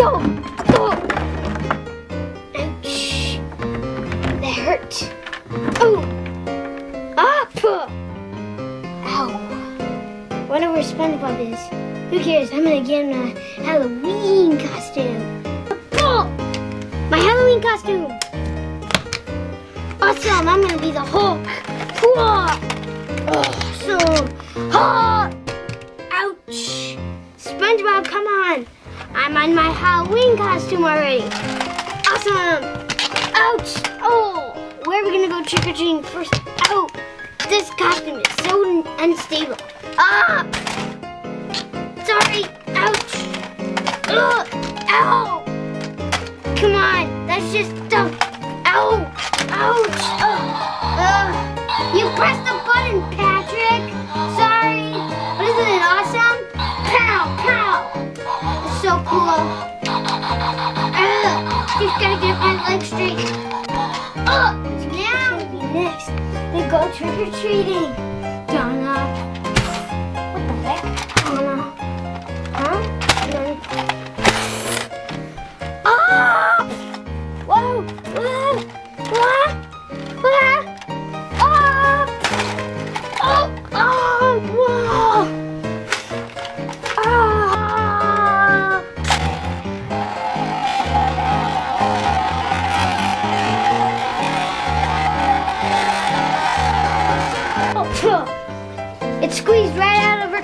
Go! Ouch! That hurt. Oh! Up! Ow! Wonder where SpongeBob is. Who cares? I'm gonna get him a Halloween costume. Oh! My Halloween costume! Awesome! I'm gonna be the Hulk! Awesome! Hulk! Ouch! SpongeBob, come on! I'm on my Halloween costume already. Awesome! Ouch! Oh! Where are we gonna go trick-or-treating first? Oh! This costume is so unstable. Ah! Sorry! Ouch! Ugh! Ow! Come on! That's just dumb! Ow! Ouch! Ugh! You pressed the button, Patrick! Sorry! But isn't it awesome? Pow! Pow! So cool. Just gotta get my legs straight. Now next, we go trick or treating. Donna, what the heck? Donna, huh? Ah! Whoa! It squeezed right out of her.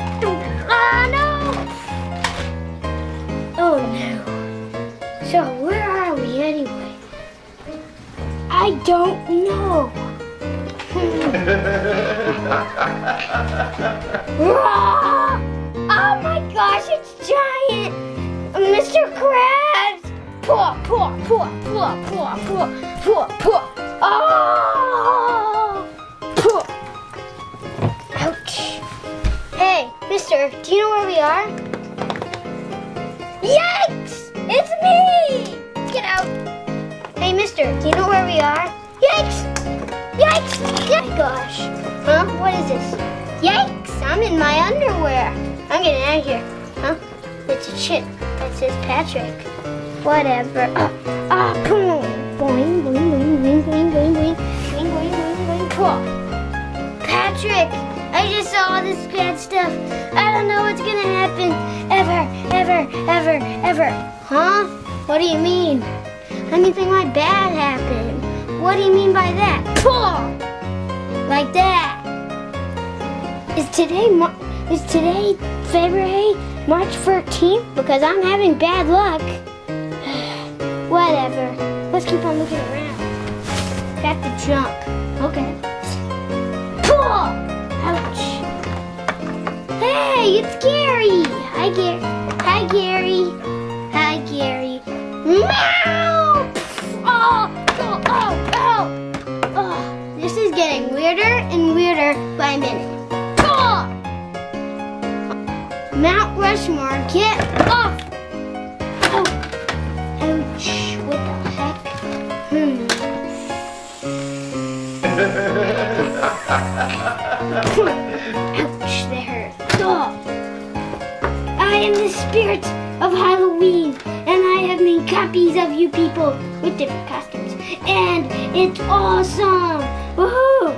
Oh no! Oh no. So where are we anyway? I don't know. Oh my gosh, it's giant! Mr. Krabs! Poor. Oh! Poor. Ouch. Hey, mister, do you know where we are? Yikes! It's me! Get out! Hey, mister, do you know where we are? Yikes! Yikes! Oh my gosh. Huh? What is this? Yikes! I'm in my underwear. I'm getting out of here. Huh? It's a chip that says Patrick. Whatever. Boom! Boing, boing, boing, boing, boing, boing, boing, boing, boing, boing, boing, boing. Patrick! I just saw all this bad stuff. I don't know what's gonna happen. Ever. Huh? What do you mean? Anything like bad happened. What do you mean by that? Like that. Is today February, March 14th? Because I'm having bad luck. Whatever. Let's keep on looking around. Got the junk. Okay. Ouch. Hey, it's Gary. Hi, Gary. Meow! Oh. This is getting weirder and weirder by minute. Oh. Mount Rushmore, get off! Oh. Ouch, what the heck? Ouch, that hurt. Oh. I am the spirit of Halloween, and I have made copies of you people with different costumes, and it's awesome! Woohoo!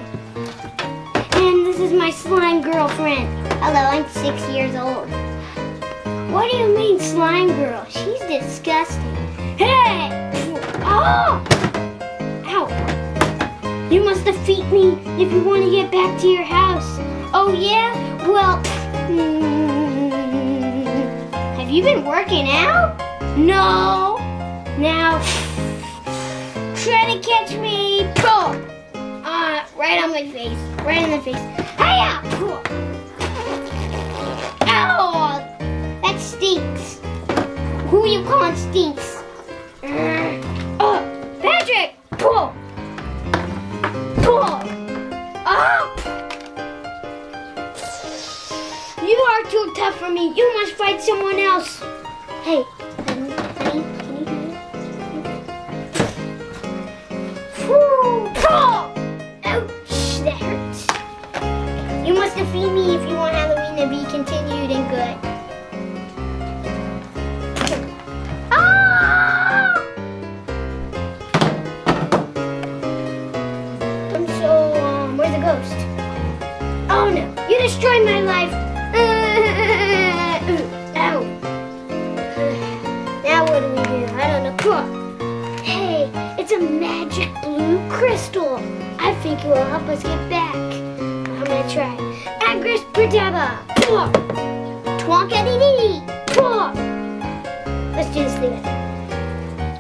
And this is my slime girlfriend. Hello, I'm 6 years old. What do you mean, slime girl? She's disgusting. Hey! Oh! Ow! You must defeat me if you want to get back to your house. Oh yeah? Well, have you been working out? No. Now, try to catch me. Boom. Right on my face. Right in the face. Hiya! Ow! That stinks. Who you calling stinks? Oh, Patrick! Boom. You are too tough for me. You must fight someone else. Hey, honey, can you do it? Ouch, that hurts. You must defeat me if you want Halloween to be continued and good. Ah! Look, hey, it's a magic blue crystal. I think it will help us get back. I'm gonna try. Agris Padaba. Twonkadidee. Let's do this thing.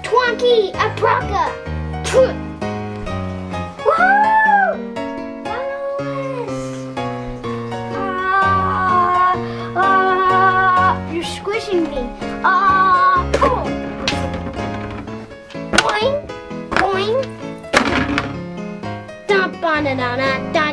Twonky Apraka. Woohoo! You're squishing me. Boing, boing. Dun, ba, na, na, na, dun.